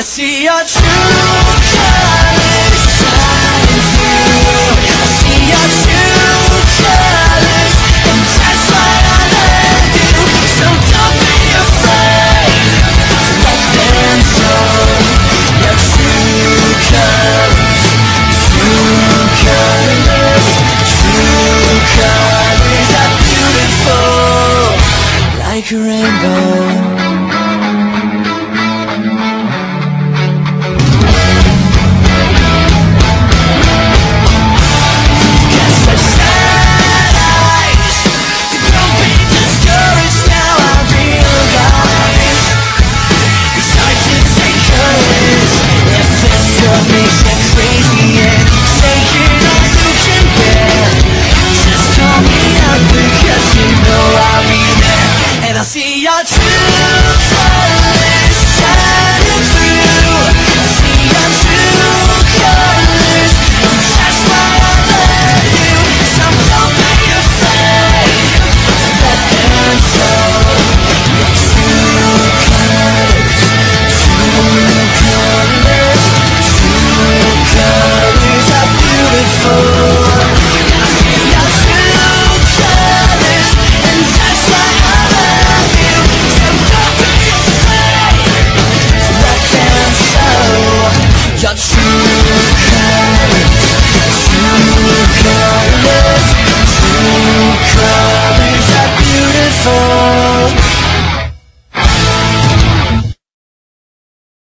Tennessee.